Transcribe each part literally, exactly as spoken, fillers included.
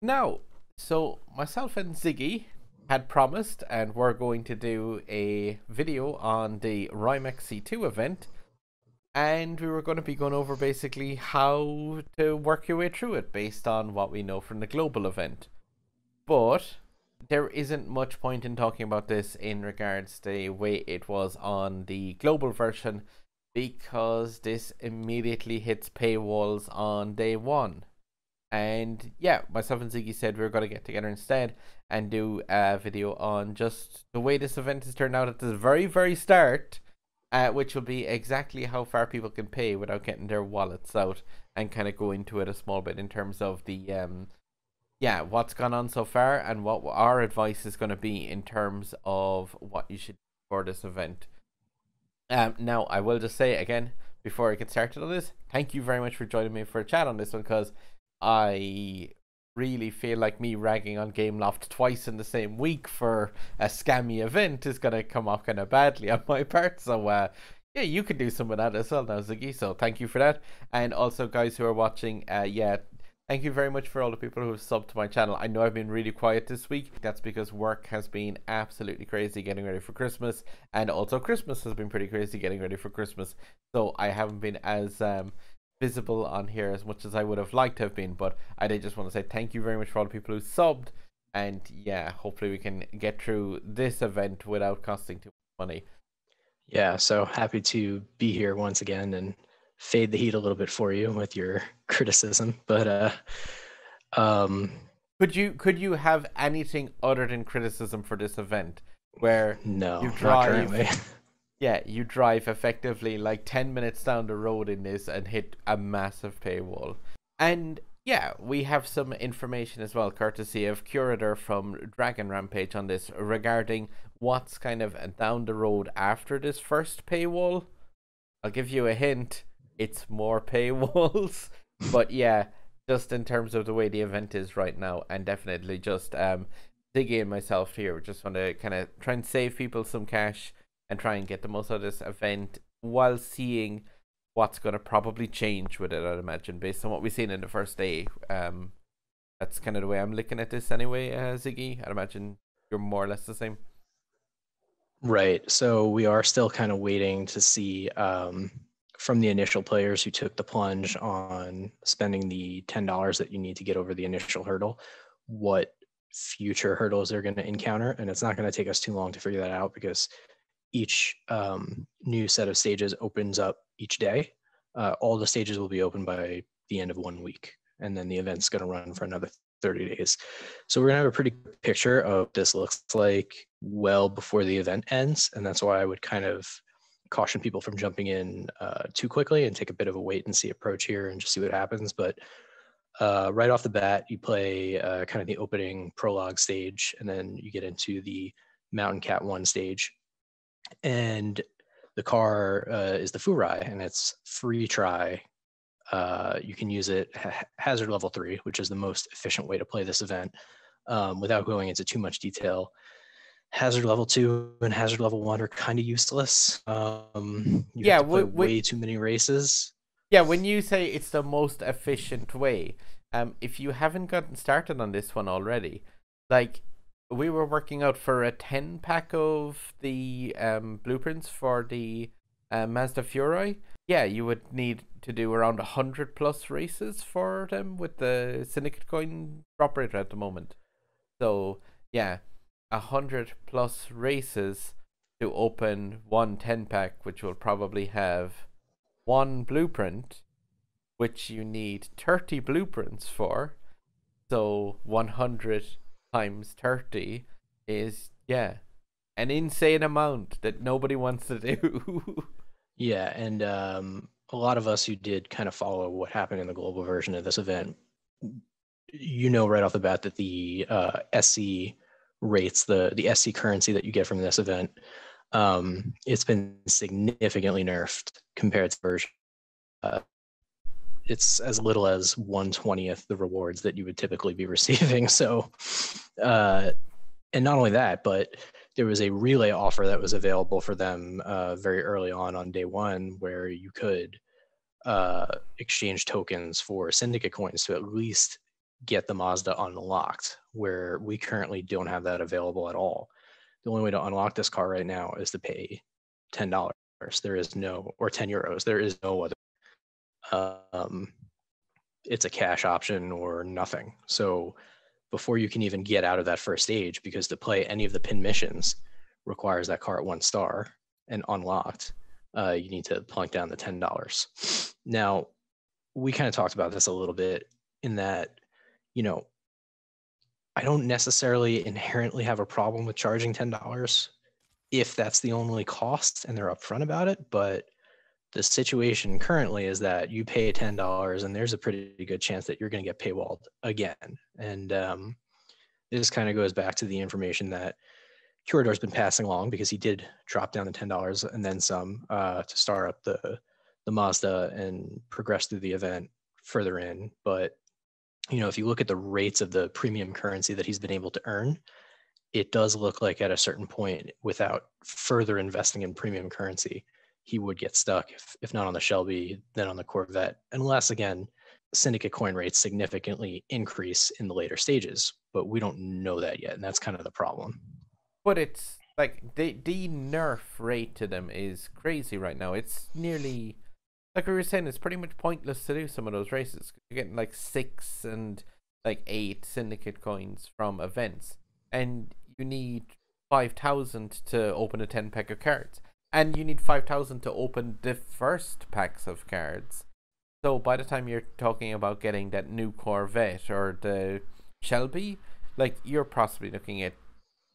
Now, so myself and Ziggy had promised, and we're going to do a video on the Rimac C two event, and we were going to be going over basically how to work your way through it based on what we know from the global event. But there isn't much point in talking about this in regards to the way it was on the global version, because this immediately hits paywalls on day one. And yeah, myself and Ziggy said we were going to get together instead and do a video on just the way this event has turned out at the very, very start, uh, which will be exactly how far people can pay without getting their wallets out, and kind of go into it a small bit in terms of the, um, yeah, what's gone on so far and what our advice is going to be in terms of what you should do for this event. Um, now, I will just say again, before I get started on this, thank you very much for joining me for a chat on this one, because I really feel like me ragging on Gameloft twice in the same week for a scammy event is going to come off kind of badly on my part. So, uh, yeah, you could do some of that as well now, Ziggy. So, thank you for that. And also, guys who are watching, uh, yeah, thank you very much for all the people who have subbed to my channel. I know I've been really quiet this week. That's because work has been absolutely crazy getting ready for Christmas. And also Christmas has been pretty crazy getting ready for Christmas. So I haven't been as um, visible on here as much as I would have liked to have been. But I did just want to say thank you very much for all the people who subbed. And yeah, hopefully we can get through this event without costing too much money. Yeah, so happy to be here once again and fade the heat a little bit for you with your criticism, but uh um could you could you have anything other than criticism for this event where no you drive yeah you drive effectively like ten minutes down the road in this and hit a massive paywall? And yeah, we have some information as well courtesy of Curator from Dragon Rampage on this regarding what's kind of down the road after this first paywall. I'll give you a hint, it's more paywalls. But yeah, just in terms of the way the event is right now, and definitely just um Ziggy and myself here just want to kind of try and save people some cash and try and get the most out of this event while seeing what's going to probably change with it, I'd imagine, based on what we've seen in the first day. Um that's kind of the way I'm looking at this anyway. uh, Ziggy, I'd imagine you're more or less the same, right? So we are still kind of waiting to see um from the initial players who took the plunge on spending the ten dollars that you need to get over the initial hurdle, what future hurdles they're going to encounter. And it's not going to take us too long to figure that out, because each um, new set of stages opens up each day. Uh, all the stages will be open by the end of one week, and then the event's going to run for another thirty days. So we're going to have a pretty good picture of what this looks like well before the event ends. And that's why I would kind of caution people from jumping in uh, too quickly and take a bit of a wait and see approach here and just see what happens. But uh, right off the bat, you play uh, kind of the opening prologue stage, and then you get into the Mountain Cat one stage. And the car uh, is the Furai, and it's free try. Uh, you can use it ha hazard level three, which is the most efficient way to play this event um, without going into too much detail. Hazard level two and hazard level one are kind of useless. Um, you yeah, have to play way too many races. Yeah, when you say it's the most efficient way, um, if you haven't gotten started on this one already, like we were working out for a ten pack of the um blueprints for the uh, Mazda Furai. Yeah, you would need to do around a hundred plus races for them with the syndicate coin operator at the moment. So yeah, a hundred plus races to open one ten pack, which will probably have one blueprint, which you need thirty blueprints for. So one hundred times thirty is, yeah, an insane amount that nobody wants to do. Yeah, and um, a lot of us who did kind of follow what happened in the global version of this event, you know right off the bat that the uh, S C rates, the the S C currency that you get from this event, um it's been significantly nerfed compared to version. Uh, it's as little as one twentieth the rewards that you would typically be receiving. So uh and not only that, but there was a relay offer that was available for them uh very early on on day one, where you could uh exchange tokens for syndicate coins to at least get the Mazda unlocked, where we currently don't have that available at all. The only way to unlock this car right now is to pay ten dollars. There is no, or ten euros. There is no other. Um, it's a cash option or nothing. So before you can even get out of that first stage, because to play any of the pin missions requires that car at one star and unlocked, uh, you need to plunk down the ten dollars. Now, we kind of talked about this a little bit in that, you know, I don't necessarily inherently have a problem with charging ten dollars if that's the only cost and they're upfront about it. But the situation currently is that you pay ten dollars and there's a pretty good chance that you're going to get paywalled again. And um, this kind of goes back to the information that Curator has been passing along, because he did drop down the ten dollars and then some uh, to start up the, the Mazda and progress through the event further in. But, you know, if you look at the rates of the premium currency that he's been able to earn, it does look like at a certain point, without further investing in premium currency, he would get stuck, if, if not on the Shelby, then on the Corvette, unless, again, syndicate coin rates significantly increase in the later stages. But we don't know that yet, and that's kind of the problem. But it's like the, the nerf rate to them is crazy right now. It's nearly, like we were saying, it's pretty much pointless to do some of those races. You're getting like six and like eight syndicate coins from events, and you need five thousand to open a ten pack of cards. And you need five thousand to open the first packs of cards. So by the time you're talking about getting that new Corvette or the Shelby, like, you're possibly looking at,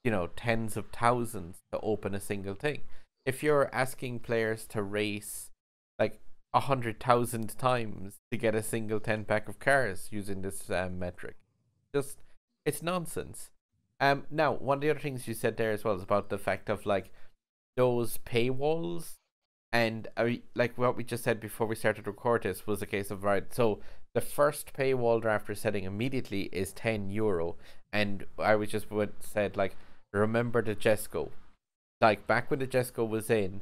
you know, tens of thousands to open a single thing. If you're asking players to race like a hundred thousand times to get a single ten pack of cards using this uh, metric, just, it's nonsense. Um, now, one of the other things you said there as well is about the fact of, like, those paywalls, and uh, like what we just said before we started to record this was a case of, right, so the first paywall they're after setting immediately is ten euro, and I was just would said, like, remember the Jesco, like back when the Jesco was in,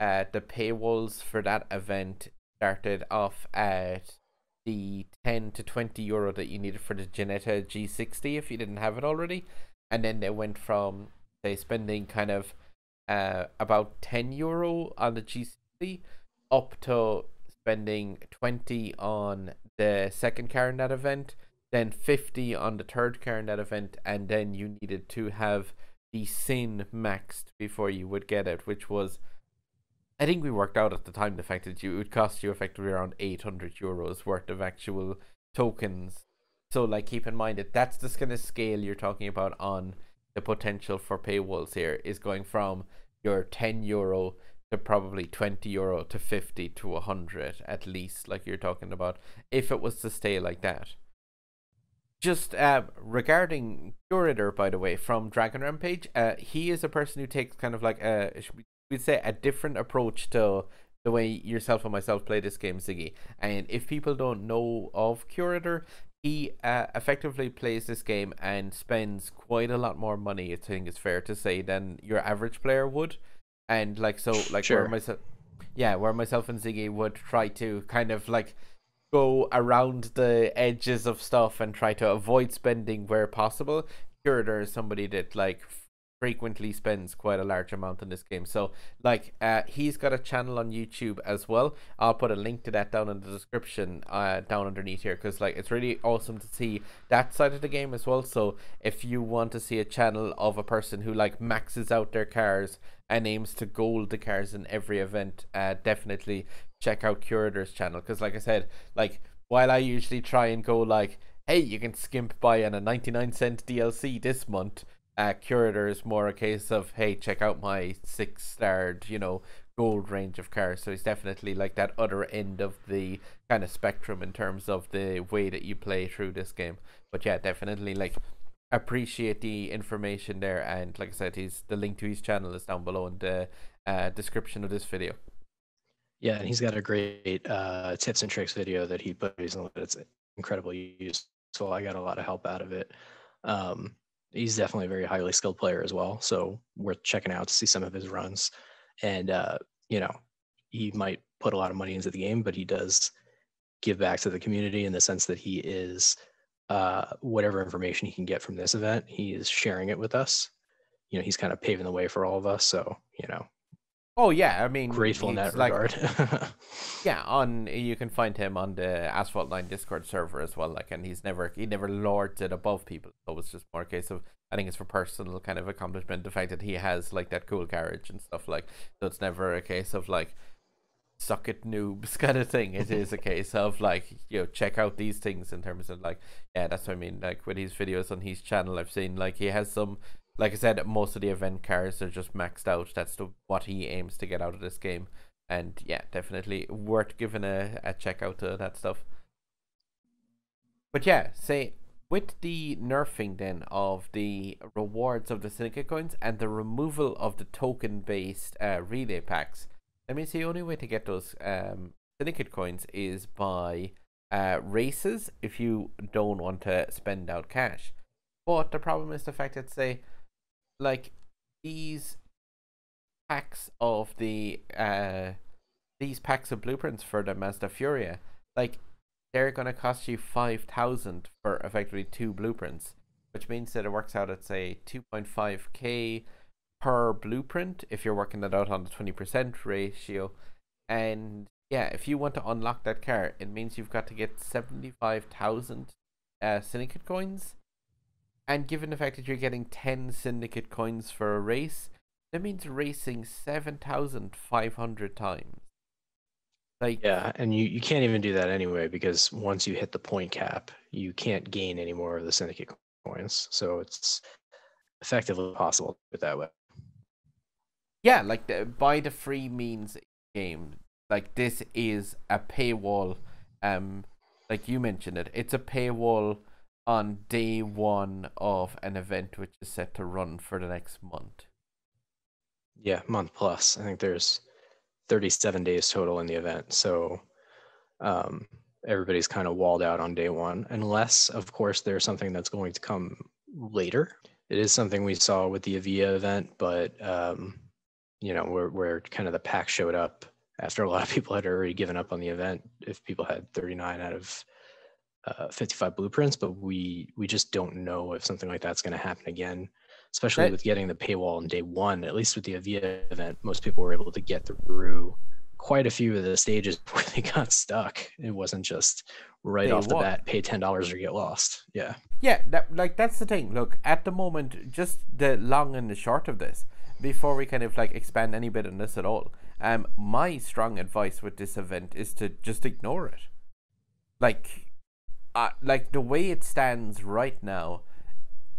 uh the paywalls for that event started off at the ten to twenty euro that you needed for the Ginetta G sixty if you didn't have it already, and then they went from, say, spending kind of Uh, about ten euro on the G sixty up to spending twenty on the second car in that event, then fifty on the third car in that event, and then you needed to have the sin maxed before you would get it, which was, I think we worked out at the time, the fact that you, it would cost you effectively around eight hundred euros worth of actual tokens. So, like, keep in mind that that's this kind of scale you're talking about on the potential for paywalls here, is going from your ten euro to probably twenty euro to fifty to one hundred at least, like you're talking about, if it was to stay like that. Just uh, regarding Curator, by the way, from Dragon Rampage, uh, he is a person who takes kind of like a, we'd say, a different approach to the way yourself and myself play this game, Ziggy. And if people don't know of Curator, he uh, effectively plays this game and spends quite a lot more money, I think it's fair to say, than your average player would. And like, so, like, sure. where myself, yeah, where myself and Ziggy would try to kind of like go around the edges of stuff and try to avoid spending where possible, Curator is somebody that, like, frequently spends quite a large amount in this game. So, like, uh he's got a channel on YouTube as well. I'll put a link to that down in the description, uh down underneath here, because, like, it's really awesome to see that side of the game as well. So if you want to see a channel of a person who, like, maxes out their cars and aims to gold the cars in every event, uh definitely check out Curator's channel, because, like I said, like, while I usually try and go like, hey, you can skimp by on a ninety-nine cent D L C this month, Uh, Curator is more a case of, hey, check out my six starred, you know, gold range of cars. So he's definitely like that other end of the kind of spectrum in terms of the way that you play through this game. But yeah, definitely, like, appreciate the information there. And like I said, he's, the link to his channel is down below in the uh, description of this video. Yeah, and he's got a great uh, tips and tricks video that he put recently that's incredibly useful. I got a lot of help out of it. Um, He's definitely a very highly skilled player as well, so worth checking out to see some of his runs. And, uh, you know, he might put a lot of money into the game, but he does give back to the community in the sense that he is uh, whatever information he can get from this event, he is sharing it with us. You know, he's kind of paving the way for all of us. So, you know. Oh, yeah. I mean, grateful in that like, regard. Yeah. On, you can find him on the Asphalt nine Discord server as well. Like, and he's never, he never lords it above people. So it's just more a case of, I think it's for personal kind of accomplishment. The fact that he has like that cool carriage and stuff like, so it's never a case of like, suck it noobs kind of thing. It is a case of like, you know, check out these things in terms of like, yeah, that's what I mean. Like with his videos on his channel, I've seen like he has some, like I said, most of the event cars are just maxed out. That's the, what he aims to get out of this game. And yeah, definitely worth giving a, a check out to that stuff. But yeah, say with the nerfing then of the rewards of the Syndicate coins and the removal of the token based uh, relay packs, I mean, it's the only way to get those um, Syndicate coins is by uh, races if you don't want to spend out cash. But the problem is the fact that, say, like, these packs of the, uh, these packs of blueprints for the Mazda Furia, like, they're going to cost you five thousand for effectively two blueprints, which means that it works out at, say, two point five K per blueprint if you're working it out on the twenty percent ratio. And yeah, if you want to unlock that car, it means you've got to get seventy-five thousand uh, Syndicate coins. And given the fact that you're getting ten Syndicate coins for a race, that means racing seven thousand five hundred times. Like, yeah, and you, you can't even do that anyway, because once you hit the point cap, you can't gain any more of the Syndicate coins. So it's effectively possible to do it that way. Yeah, like the, by the free means game, like this is a paywall. Um, like you mentioned it, it's a paywall on day one of an event which is set to run for the next month. Yeah, month plus. I think there's thirty-seven days total in the event. So um, everybody's kind of walled out on day one, unless, of course, there's something that's going to come later. It is something we saw with the Avia event, but um, you know, where, where kind of the pack showed up after a lot of people had already given up on the event. If people had thirty-nine out of uh, fifty-five blueprints, but we we just don't know if something like that's going to happen again, especially right. with getting the paywall on day one. At least with the Avia event, most people were able to get through quite a few of the stages before they got stuck. It wasn't just right they off the won. bat, pay ten dollars or get lost. Yeah. Yeah. That, like, that's the thing. Look, at the moment, just the long and the short of this, before we kind of like expand any bit on this at all, um, my strong advice with this event is to just ignore it. Like, uh, like the way it stands right now,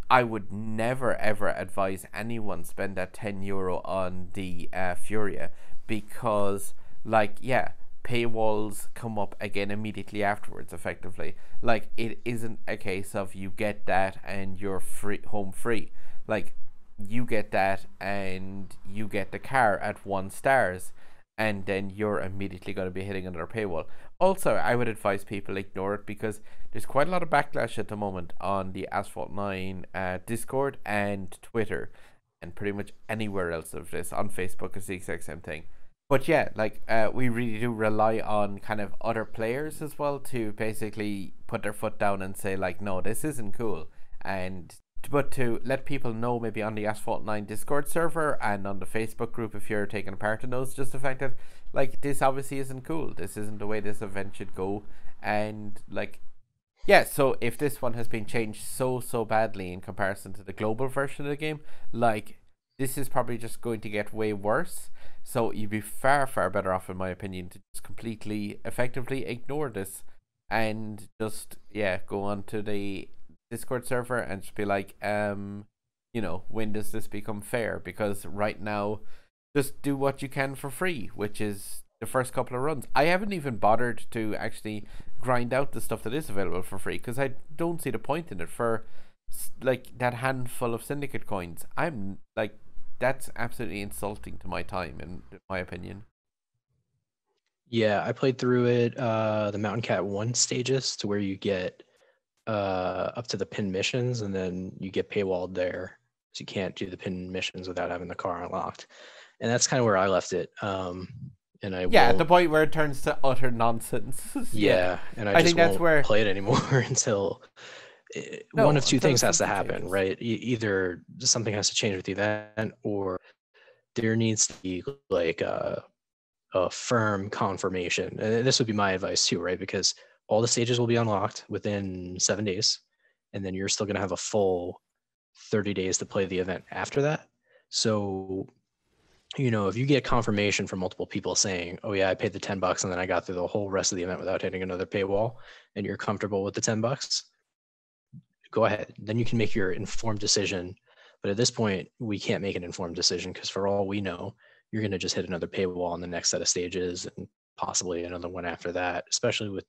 I would never, ever advise anyone spend that ten euro on the uh, Furia, because like, yeah, paywalls come up again immediately afterwards, effectively. Like, it isn't a case of you get that and you're free, home free. Like, you get that and you get the car at one stars, and then you're immediately going to be hitting another paywall. Also, I would advise people ignore it, because there's quite a lot of backlash at the moment on the Asphalt nine uh, Discord and Twitter, and pretty much anywhere else of this, on Facebook is the exact same thing. But yeah, like uh, we really do rely on kind of other players as well to basically put their foot down and say like, no, this isn't cool. And but to let people know, maybe on the Asphalt nine Discord server and on the Facebook group, if you're taking part in those, just the fact that like, this obviously isn't cool. This isn't the way this event should go. And like, yeah, so if this one has been changed so, so badly in comparison to the global version of the game, like, this is probably just going to get way worse. So you'd be far, far better off, in my opinion, to just completely, effectively ignore this and just, yeah, go on to the Discord server and just be like, um, you know, when does this become fair? Because right now, just do what you can for free, which is the first couple of runs. I haven't even bothered to actually grind out the stuff that is available for free, because I don't see the point in it for like that handful of Syndicate coins. I'm like, that's absolutely insulting to my time, in my opinion. Yeah, I played through it, uh, the Mountain Cat one stages, to where you get uh, up to the pin missions, and then you get paywalled there, so you can't do the pin missions without having the car unlocked. And that's kind of where I left it. Um, And I yeah, at the point where it turns to utter nonsense. Yeah, and I, I just think that's won't where... play it anymore until it, no, one of two things has to happen, changes. Right? E either something has to change with the event, or there needs to be like a, a firm confirmation. And this would be my advice too, right? Because all the stages will be unlocked within seven days, and then you're still going to have a full thirty days to play the event after that. So, you know, if you get confirmation from multiple people saying, oh yeah, I paid the ten bucks and then I got through the whole rest of the event without hitting another paywall, and you're comfortable with the ten bucks, go ahead. Then you can make your informed decision. But at this point, we can't make an informed decision, because for all we know, you're going to just hit another paywall in the next set of stages, and possibly another one after that, especially with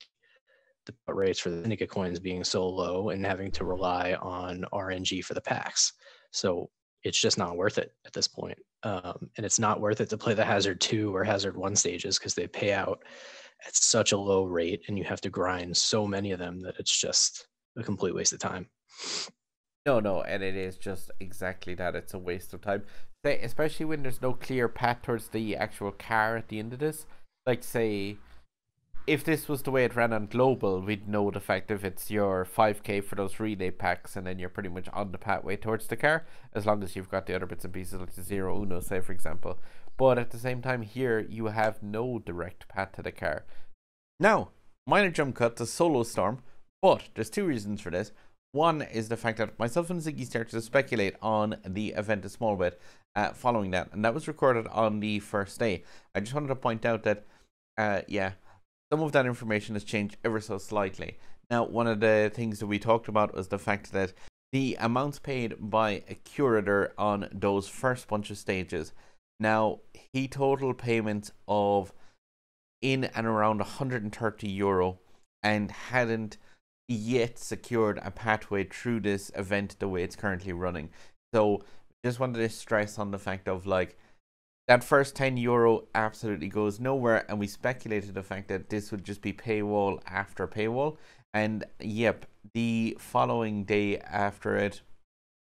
the rates for the Syndicate coins being so low and having to rely on R N G for the packs. So it's just not worth it at this point. Um, and it's not worth it to play the Hazard two or Hazard one stages, because they pay out at such a low rate and you have to grind so many of them that it's just a complete waste of time. No, no, and it is just exactly that. It's a waste of time, especially when there's no clear path towards the actual car at the end of this. Like, say, if this was the way it ran on Global, we'd know the fact if it's your five K for those relay packs, and then you're pretty much on the pathway towards the car, as long as you've got the other bits and pieces, like the Zero Uno, say, for example. But at the same time here, you have no direct path to the car. Now, minor jump cut to Solo Storm, but there's two reasons for this. One is the fact that myself and Ziggy started to speculate on the event a small bit uh, following that, and that was recorded on the first day. I just wanted to point out that, uh, yeah, some of that information has changed ever so slightly. Now, one of the things that we talked about was the fact that the amounts paid by a curator on those first bunch of stages, now he totaled payments of in and around one hundred thirty euro, and hadn't yet secured a pathway through this event the way it's currently running. So just wanted to stress on the fact of, like, that first ten euro absolutely goes nowhere, and we speculated the fact that this would just be paywall after paywall. And yep, the following day after it,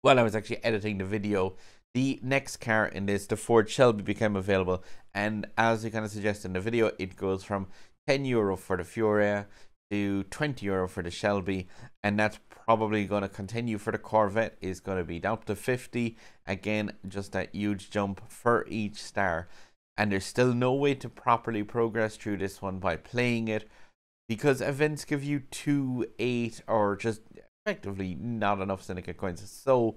while I was actually editing the video, the next car in this, the Ford Shelby, became available. And as we kind of suggest in the video, it goes from ten euro for the Furia to twenty euro for the Shelby, and that's probably going to continue for the Corvette. Is going to be down to fifty again, just that huge jump for each star. And there's still no way to properly progress through this one by playing it, because events give you two, eight, or just effectively not enough Syndicate coins. So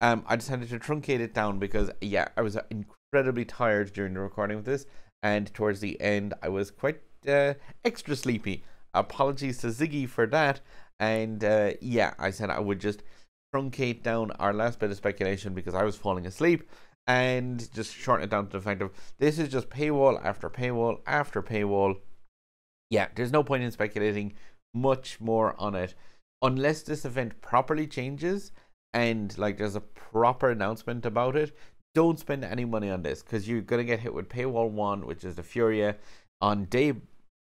um I decided to truncate it down, because yeah, I was incredibly tired during the recording of this, and towards the end I was quite uh, extra sleepy. Apologies to Ziggy for that. And uh, yeah, I said I would just truncate down our last bit of speculation, because I was falling asleep, and just shorten it down to the fact of this is just paywall after paywall after paywall. Yeah, there's no point in speculating much more on it unless this event properly changes and like there's a proper announcement about it. Don't spend any money on this, because you're going to get hit with paywall one, which is the Furia, on day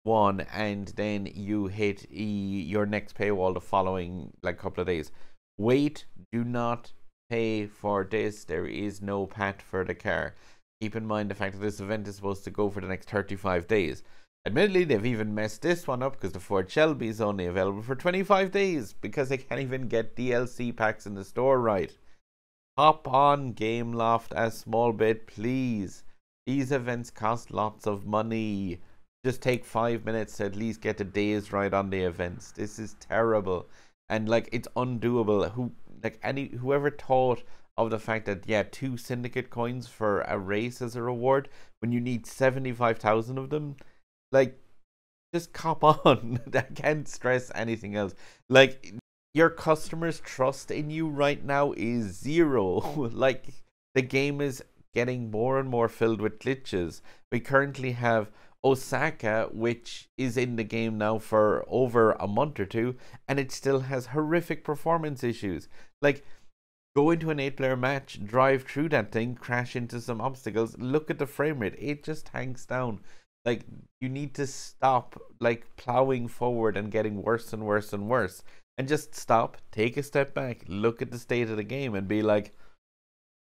one, and then you hit e your next paywall the following like couple of days. Wait, do not pay for this. There is no pat for the car. Keep in mind the fact that this event is supposed to go for the next thirty-five days. Admittedly, they've even messed this one up, because the Ford Shelby is only available for twenty-five days, because they can't even get D L C packs in the store right. Hop on Gameloft a small bit, please. These events cost lots of money. Just take five minutes to at least get the days right on the events. This is terrible, and like it's undoable. Who like any whoever thought of the fact that yeah, two Syndicate coins for a race as a reward when you need seventy-five thousand of them? Like, just cop on. I can't stress anything else. Like, your customers' trust in you right now is zero. Like, the game is getting more and more filled with glitches. We currently have Osaka, which is in the game now for over a month or two, and it still has horrific performance issues. Like, go into an eight player match, drive through that thing, crash into some obstacles, look at the frame rate, it just hangs down. Like, you need to stop, like, plowing forward and getting worse and worse and worse, and just stop, take a step back, look at the state of the game, and be like,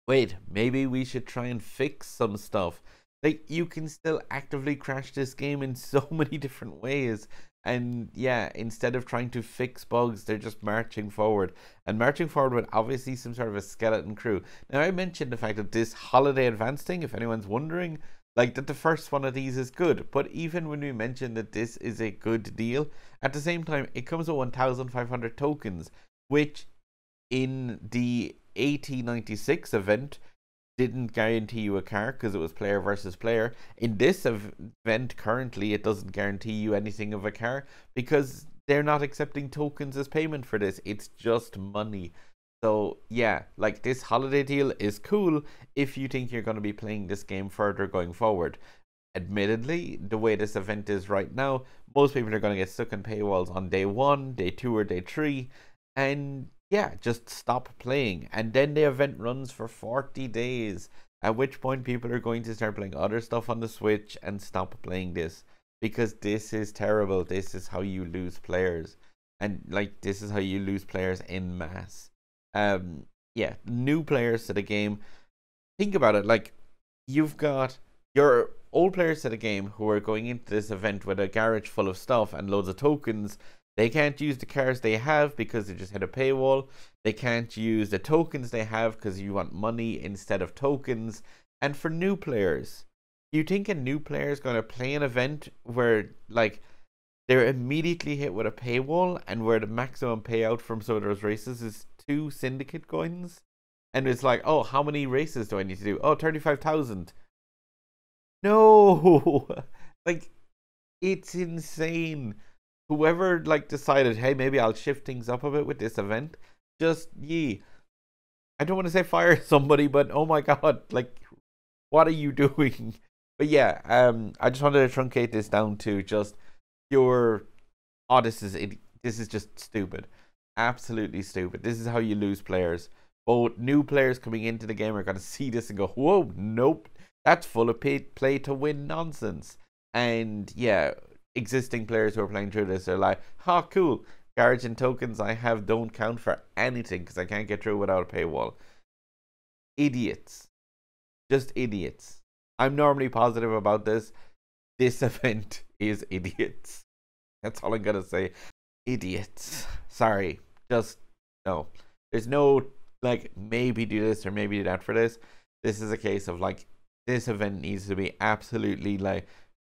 wait, maybe we should try and fix some stuff. Like, you can still actively crash this game in so many different ways, And yeah, instead of trying to fix bugs, they're just marching forward. And marching forward with obviously some sort of a skeleton crew. Now, I mentioned the fact that this holiday advance thing, if anyone's wondering, like that the first one of these is good. But even when we mention that this is a good deal, at the same time, it comes with one thousand five hundred tokens, which in the A T ninety-six event didn't guarantee you a car because it was player versus player. In this event currently, it doesn't guarantee you anything of a car because they're not accepting tokens as payment for this. It's just money. So yeah, like this holiday deal is cool if you think you're going to be playing this game further going forward. Admittedly, the way this event is right now, most people are going to get stuck in paywalls on day one, day two, or day three. And yeah, just stop playing, and then the event runs for forty days, at which point people are going to start playing other stuff on the Switch and stop playing this, because this is terrible. This is how you lose players, and like this is how you lose players in mass. Um yeah, new players to the game, think about it. Like, you've got your old players to the game who are going into this event with a garage full of stuff and loads of tokens. They can't use the cars they have because they just hit a paywall. They can't use the tokens they have because you want money instead of tokens. And for new players, you think a new player is going to play an event where, like, they're immediately hit with a paywall and where the maximum payout from some of those races is two syndicate coins? And it's like, oh, how many races do I need to do? Oh, thirty-five thousand. No! Like, it's insane. Whoever like decided, hey, maybe I'll shift things up a bit with this event, just ye I don't want to say fire somebody, but oh my god, like, what are you doing? But yeah, um I just wanted to truncate this down to just your oh this is it this is just stupid, absolutely stupid. This is how you lose players. Both new players coming into the game are going to see this and go, whoa, nope, that's full of pay, play to win nonsense. And yeah, existing players who are playing through this are like, ha, oh, cool, garage and tokens I have don't count for anything because I can't get through without a paywall. Idiots. Just idiots. I'm normally positive about this. This event is idiots. That's all I'm gonna say. Idiots. Sorry. Just no. There's no like maybe do this or maybe do that for this. This is a case of like, this event needs to be absolutely like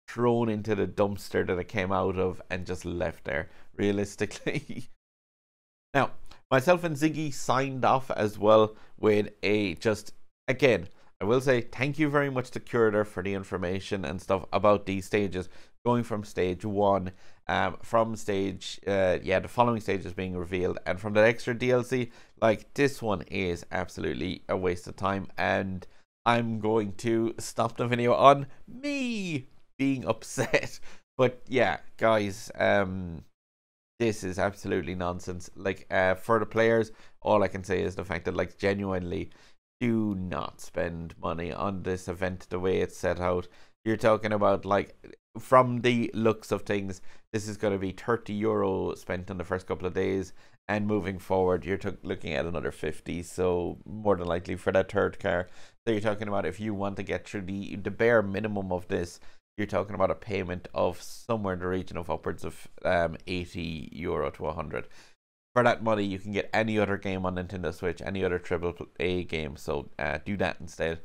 thrown into the dumpster that it came out of and just left there, realistically. Now, myself and Ziggy signed off as well with a just, again, I will say thank you very much to Curator for the information and stuff about these stages, going from stage one, um, from stage, uh, yeah, the following stages being revealed, and from the extra D L C, like, this one is absolutely a waste of time, and I'm going to stop the video on me being upset. But yeah, guys, um this is absolutely nonsense. Like, uh for the players, all I can say is the fact that, like, genuinely do not spend money on this event the way it's set out. You're talking about, like, from the looks of things, this is going to be thirty euro spent on the first couple of days, and moving forward you're looking at another fifty, so more than likely for that third car. So you're talking about, if you want to get through the the bare minimum of this, you're talking about a payment of somewhere in the region of upwards of um, eighty euro to one hundred. For that money, you can get any other game on Nintendo Switch, any other triple A game, so uh, do that instead.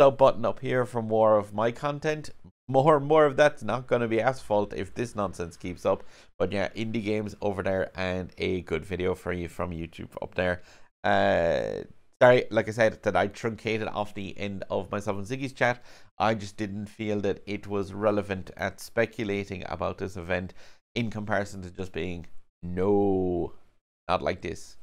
Sub button up here for more of my content. More more of that's not going to be Asphalt if this nonsense keeps up. But yeah, indie games over there, and a good video for you from YouTube up there. Uh... Sorry, like I said, that I truncated off the end of myself and Ziggy's chat. I just didn't feel that it was relevant at speculating about this event in comparison to just being, no, not like this.